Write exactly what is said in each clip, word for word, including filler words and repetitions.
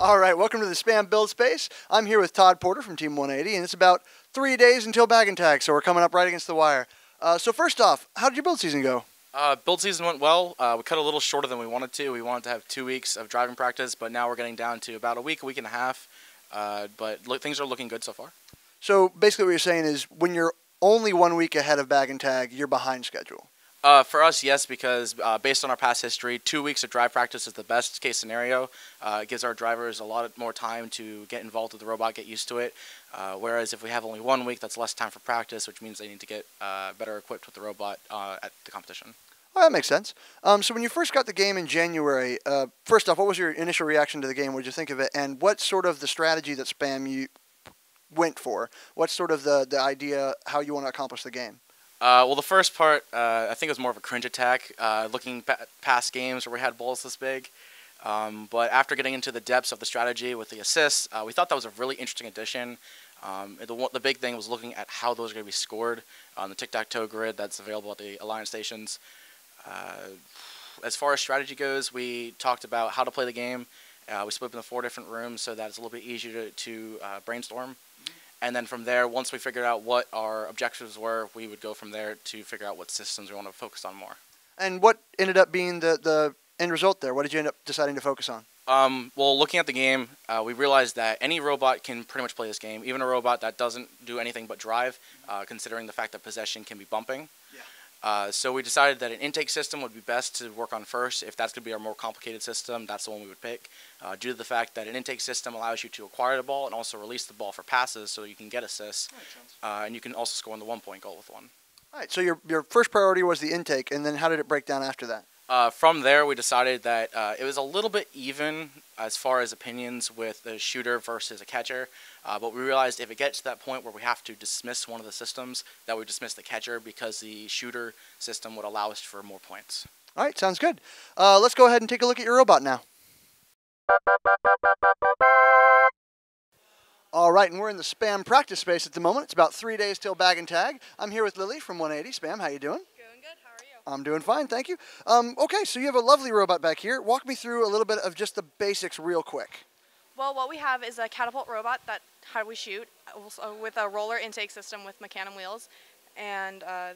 All right, welcome to the Spam Build Space. I'm here with Todd Porter from Team one eighty, and it's about three days until Bag and Tag, so we're coming up right against the wire. Uh, so first off, how did your build season go? Uh, build season went well. Uh, we cut a little shorter than we wanted to. We wanted to have two weeks of driving practice, but now we're getting down to about a week, a week and a half. Uh, but look, things are looking good so far. So basically what you're saying is when you're only one week ahead of Bag and Tag, you're behind schedule. Uh, for us, yes, because uh, based on our past history, two weeks of drive practice is the best case scenario. Uh, it gives our drivers a lot more time to get involved with the robot, get used to it. Uh, whereas if we have only one week, that's less time for practice, which means they need to get uh, better equipped with the robot uh, at the competition. Well, that makes sense. Um, so when you first got the game in January, uh, first off, what was your initial reaction to the game? What did you think of it? And what sort of the strategy that Spam you went for? What's sort of the, the idea, how you want to accomplish the game? Uh, well, the first part, uh, I think it was more of a cringe attack, uh, looking pa past games where we had balls this big. Um, but after getting into the depths of the strategy with the assists, uh, we thought that was a really interesting addition. Um, the, the big thing was looking at how those are going to be scored on the tic-tac-toe grid that's available at the Alliance stations. Uh, as far as strategy goes, we talked about how to play the game. Uh, we split up into four different rooms so that it's a little bit easier to, to uh, brainstorm. And then from there, once we figured out what our objectives were, we would go from there to figure out what systems we want to focus on more. And what ended up being the, the end result there? What did you end up deciding to focus on? Um, well, looking at the game, uh, we realized that any robot can pretty much play this game, even a robot that doesn't do anything but drive, uh, considering the fact that possession can be bumping. Yeah. Uh, so we decided that an intake system would be best to work on first. If that's going to be our more complicated system, that's the one we would pick, uh, due to the fact that an intake system allows you to acquire the ball and also release the ball for passes so you can get assists, uh, and you can also score on the one-point goal with one. All right, so your, your first priority was the intake, and then how did it break down after that? Uh, from there, we decided that uh, it was a little bit even as far as opinions with the shooter versus a catcher, uh, but we realized if it gets to that point where we have to dismiss one of the systems, that we dismiss the catcher because the shooter system would allow us for more points. All right, sounds good. Uh, let's go ahead and take a look at your robot now. All right, and we're in the Spam practice space at the moment. It's about three days till Bag and Tag. I'm here with Lily from one eighty. Spam, how you doing? I'm doing fine, thank you. Um, okay, so you have a lovely robot back here. Walk me through a little bit of just the basics real quick. Well, what we have is a catapult robot that how we shoot with a roller intake system with mechanum wheels and uh,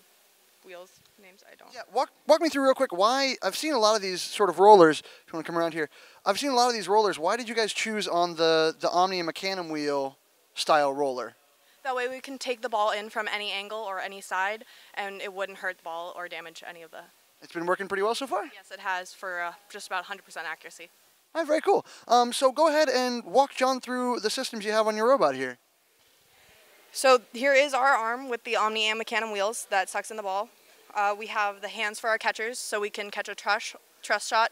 wheels, names I don't. Yeah, walk, walk me through real quick why, I've seen a lot of these sort of rollers, if you want to come around here, I've seen a lot of these rollers. Why did you guys choose on the, the Omni and mechanum wheel style roller? That way we can take the ball in from any angle or any side, and it wouldn't hurt the ball or damage any of the... It's been working pretty well so far? Yes, it has for uh, just about one hundred percent accuracy. All right, very cool. Um, so go ahead and walk John through the systems you have on your robot here. So here is our arm with the Omni and mechanum wheels that sucks in the ball. Uh, we have the hands for our catchers, so we can catch a truss, truss shot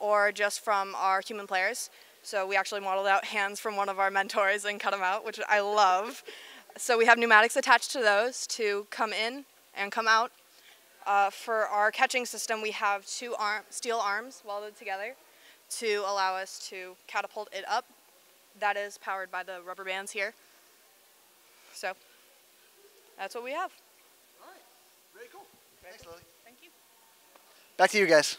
or just from our human players. So we actually modeled out hands from one of our mentors and cut them out, which I love. So we have pneumatics attached to those to come in and come out. Uh, for our catching system, we have two arm, steel arms welded together to allow us to catapult it up. That is powered by the rubber bands here. So that's what we have. All right. Very cool. Thanks, Lily. Thank you. Back to you guys.